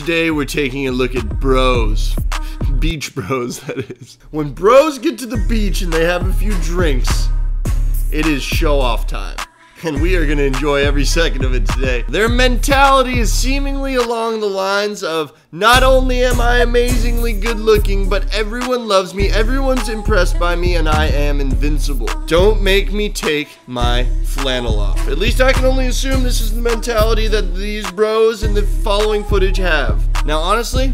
Today we're taking a look at bros. Beach bros, that is. When bros get to the beach and they have a few drinks, it is show-off time. And we are gonna enjoy every second of it today. Their mentality is seemingly along the lines of, not only am I amazingly good looking, but everyone loves me, everyone's impressed by me, and I am invincible. Don't make me take my flannel off. At least I can only assume this is the mentality that these bros in the following footage have. Now honestly,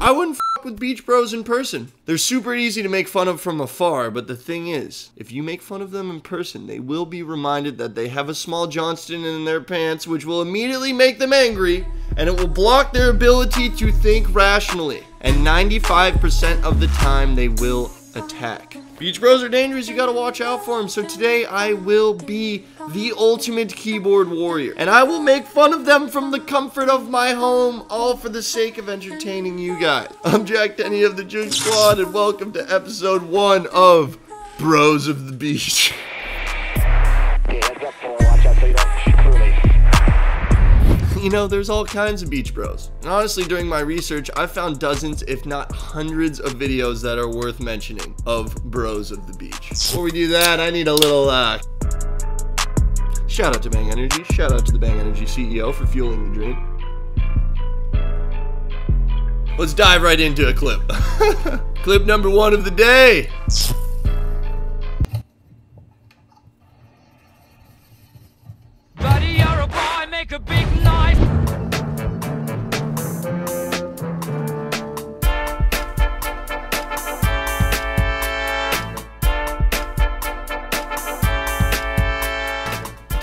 I wouldn't f with beach bros in person. They're super easy to make fun of from afar, but the thing is, if you make fun of them in person, they will be reminded that they have a small Johnston in their pants, which will immediately make them angry, and it will block their ability to think rationally. And 95% of the time, they will attack. Beach bros are dangerous, you gotta watch out for them. So today I will be the ultimate keyboard warrior, and I will make fun of them from the comfort of my home, all for the sake of entertaining you guys. I'm Jack Tenney of the JoogSquad, and welcome to episode 1 of Bros of the Beach. You know, there's all kinds of beach bros. And honestly, during my research, I found dozens, if not hundreds of videos that are worth mentioning of bros of the beach. Before we do that, I need a little, shout out to Bang Energy. Shout out to the Bang Energy CEO for fueling the dream. Let's dive right into a clip. Clip number 1 of the day. Buddy, you're a boy, make a big noise.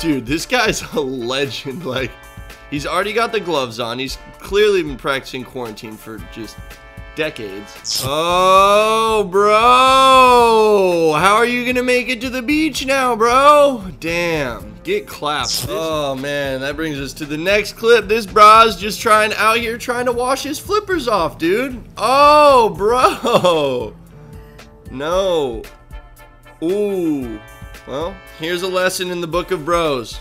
Dude, this guy's a legend. Like, he's already got the gloves on. He's clearly been practicing quarantine for just decades. Oh, bro. How are you gonna make it to the beach now, bro? Damn. Get clapped. Oh, man. That brings us to the next clip. This bra's just out here trying to wash his flippers off, dude. Oh, bro. No. Ooh. Well, here's a lesson in the book of bros.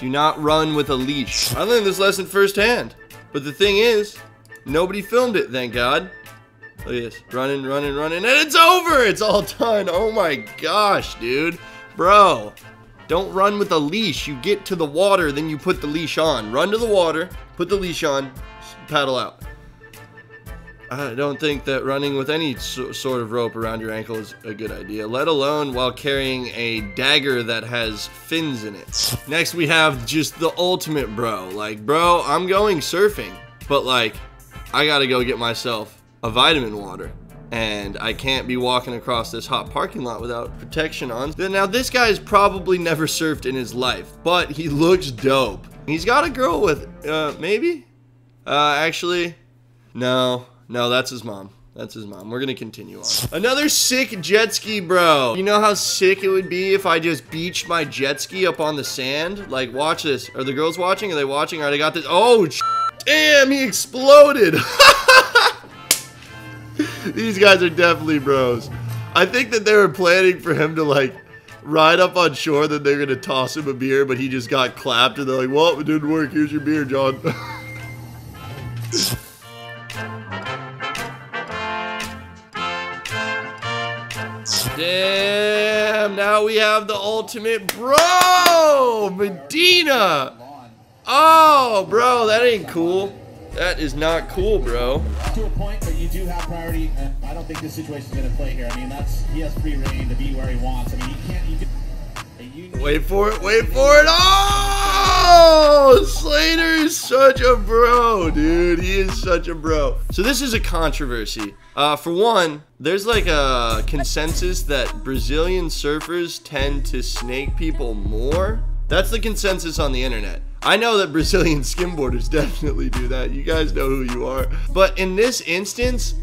Do not run with a leash. I learned this lesson firsthand. But the thing is, nobody filmed it, thank God. Look at this. Running, running, running, and it's over! It's all done. Oh my gosh, dude. Bro, don't run with a leash. You get to the water, then you put the leash on. Run to the water, put the leash on, paddle out. I don't think that running with any sort of rope around your ankle is a good idea, let alone while carrying a dagger that has fins in it. Next, we have just the ultimate bro. Like, bro, I'm going surfing, but like, I gotta go get myself a vitamin water, and I can't be walking across this hot parking lot without protection on. Now, this guy's probably never surfed in his life, but he looks dope. He's got a girl with, maybe? Actually, no. No, that's his mom. That's his mom. We're gonna continue on. Another sick jet ski bro. You know how sick it would be if I just beached my jet ski up on the sand? Like, watch this. Are the girls watching? Are they watching? Alright, I got this. Oh, damn, he exploded. These guys are definitely bros. I think that they were planning for him to, like, ride up on shore, then they're gonna toss him a beer, but he just got clapped, and they're like, well, it didn't work. Here's your beer, John. Damn, now we have the ultimate bro, Medina. Oh, bro, that ain't cool. That is not cool, bro. To a point, but you do have priority. I don't think this situation's gonna play here. I mean, that's, he has free reign to be where he wants. I mean, you can't. Wait for it, wait for it. Oh, Slater is such a bro, dude. He is such a bro. So this is a controversy. For one, there's like a consensus that Brazilian surfers tend to snake people more. That's the consensus on the internet. I know that Brazilian skimboarders definitely do that. You guys know who you are. But in this instance,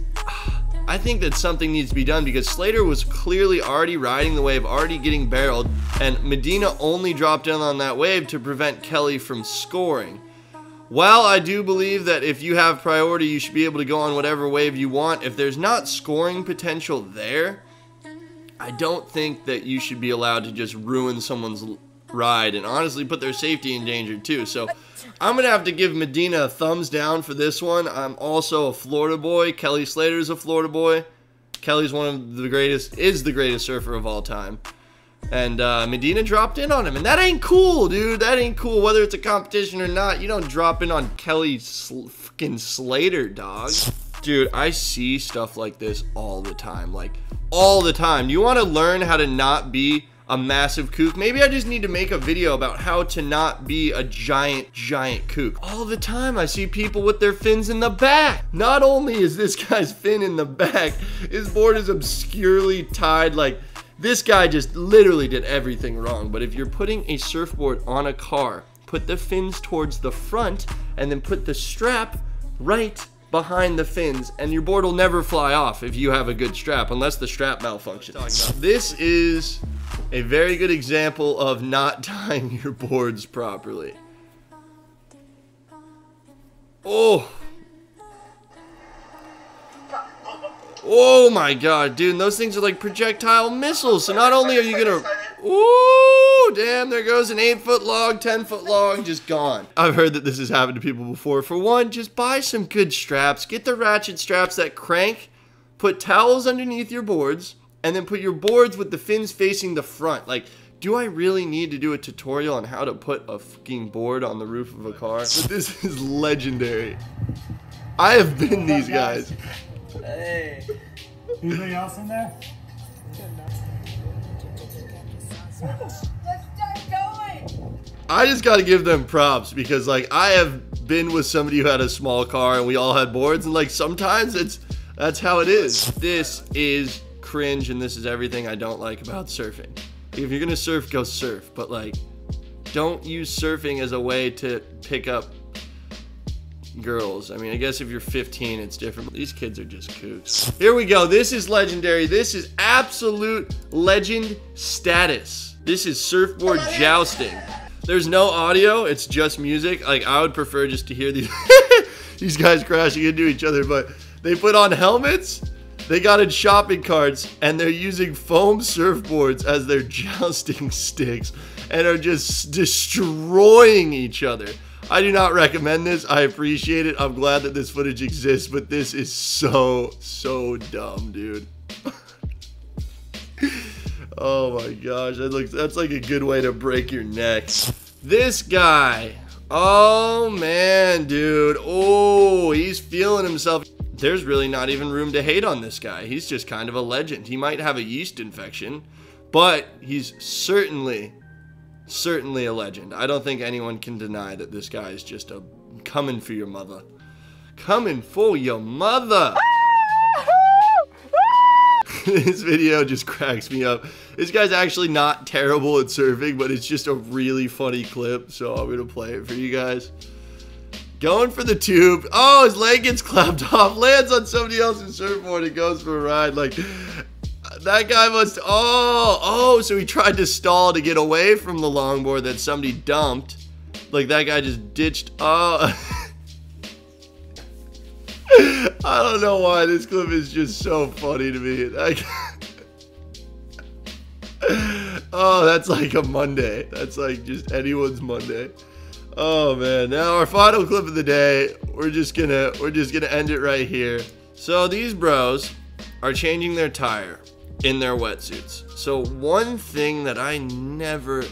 I think that something needs to be done because Slater was clearly already riding the wave, already getting barreled, and Medina only dropped in on that wave to prevent Kelly from scoring. While I do believe that if you have priority, you should be able to go on whatever wave you want, if there's not scoring potential there, I don't think that you should be allowed to just ruin someone's ride and honestly put their safety in danger too. So I'm going to have to give Medina a thumbs down for this one. I'm also a Florida boy. Kelly Slater is a Florida boy. Kelly's one of the greatest, is the greatest surfer of all time. And Medina dropped in on him. And that ain't cool, dude. That ain't cool. Whether it's a competition or not, you don't drop in on Kelly fucking Slater, dog. Dude, I see stuff like this all the time. Like, all the time. You want to learn how to not be a massive kook? Maybe I just need to make a video about how to not be a giant kook. All the time I see people with their fins in the back. Not only is this guy's fin in the back, his board is obscurely tied. Like, this guy just literally did everything wrong. But if you're putting a surfboard on a car, put the fins towards the front and then put the strap right behind the fins, and your board will never fly off if you have a good strap, unless the strap malfunctions. This is a very good example of not tying your boards properly. Oh. Oh my god, dude, those things are like projectile missiles. So not only are you gonna... Ooh, damn, there goes an 8-foot log, 10-foot log, just gone. I've heard that this has happened to people before. For one, just buy some good straps. Get the ratchet straps that crank. Put towels underneath your boards, and then put your boards with the fins facing the front. Like, do I really need to do a tutorial on how to put a fucking board on the roof of a car? But this is legendary. I have been these guys. Hey. Anybody else in there? Let's start going. I just gotta give them props because, like, I have been with somebody who had a small car and we all had boards, and like sometimes that's how it is. This is cringe, and this is everything I don't like about surfing. If you're gonna surf, go surf, but like, don't use surfing as a way to pick up girls. I mean, I guess if you're 15, it's different. These kids are just kooks. Here we go. This is legendary. This is absolute legend status. This is surfboard jousting. There's no audio. It's just music. Like, I would prefer just to hear these, these guys crashing into each other, but they put on helmets. They got in shopping carts, and they're using foam surfboards as their jousting sticks and are just destroying each other. I do not recommend this. I appreciate it. I'm glad that this footage exists, but this is so dumb, dude. Oh my gosh, that looks, that's like a good way to break your neck. This guy. Oh man, dude. Oh, he's feeling himself. There's really not even room to hate on this guy. He's just kind of a legend. He might have a yeast infection, but he's certainly a legend. I don't think anyone can deny that this guy is just a coming for your mother. Coming for your mother! This video just cracks me up. This guy's actually not terrible at surfing, but it's just a really funny clip, so I'm gonna play it for you guys. Going for the tube. Oh, his leg gets clapped off, lands on somebody else's surfboard and goes for a ride. Like, that guy must, oh, so he tried to stall to get away from the longboard that somebody dumped. Like, that guy just ditched, oh. I don't know why this clip is just so funny to me. Like, oh, that's like a Monday. That's like just anyone's Monday. Oh man, now our final clip of the day, we're just gonna end it right here. So these bros are changing their tire in their wetsuits. So one thing that I never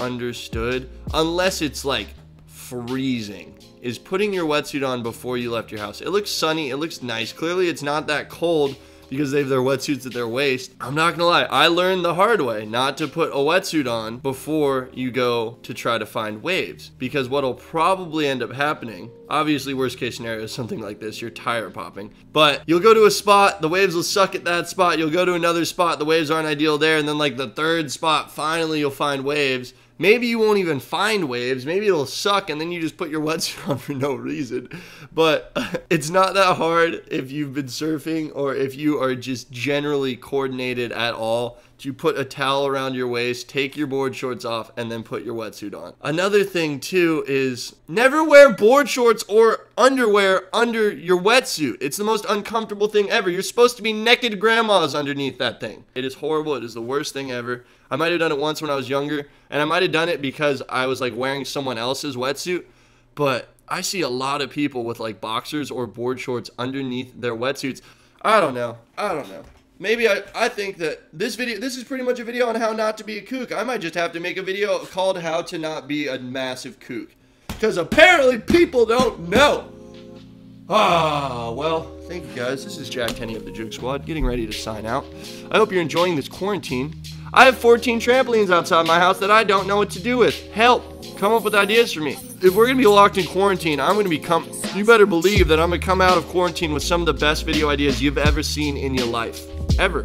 understood, unless it's like freezing, is putting your wetsuit on before you left your house. It looks sunny, it looks nice. Clearly it's not that cold because they have their wetsuits at their waist. I'm not gonna lie, I learned the hard way not to put a wetsuit on before you go to try to find waves, because what'll probably end up happening, obviously worst case scenario is something like this, your tire popping, but you'll go to a spot, the waves will suck at that spot, you'll go to another spot, the waves aren't ideal there, and then like the third spot, finally you'll find waves. Maybe you won't even find waves, maybe it'll suck, and then you just put your wetsuit on for no reason. But it's not that hard if you've been surfing or if you are just generally coordinated at all you put a towel around your waist, take your board shorts off, and then put your wetsuit on. Another thing too is never wear board shorts or underwear under your wetsuit. It's the most uncomfortable thing ever. You're supposed to be naked grandmas underneath that thing. It is horrible. It is the worst thing ever. I might have done it once when I was younger, and I might have done it because I was like wearing someone else's wetsuit, but I see a lot of people with like boxers or board shorts underneath their wetsuits. I don't know. Maybe I think that this is pretty much a video on how not to be a kook. I might just have to make a video called how to not be a massive kook, because apparently people don't know. Ah, well, thank you guys. This is Jack Tenney of the Joog Squad getting ready to sign out. I hope you're enjoying this quarantine. I have 14 trampolines outside my house that I don't know what to do with. Help, come up with ideas for me. If we're gonna be locked in quarantine, you better believe that I'm gonna come out of quarantine with some of the best video ideas you've ever seen in your life. Ever.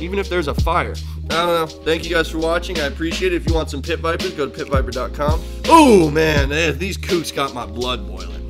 Even if there's a fire. I don't know. Thank you guys for watching. I appreciate it. If you want some Pit Vipers, go to pitviper.com. Oh man, these kooks got my blood boiling.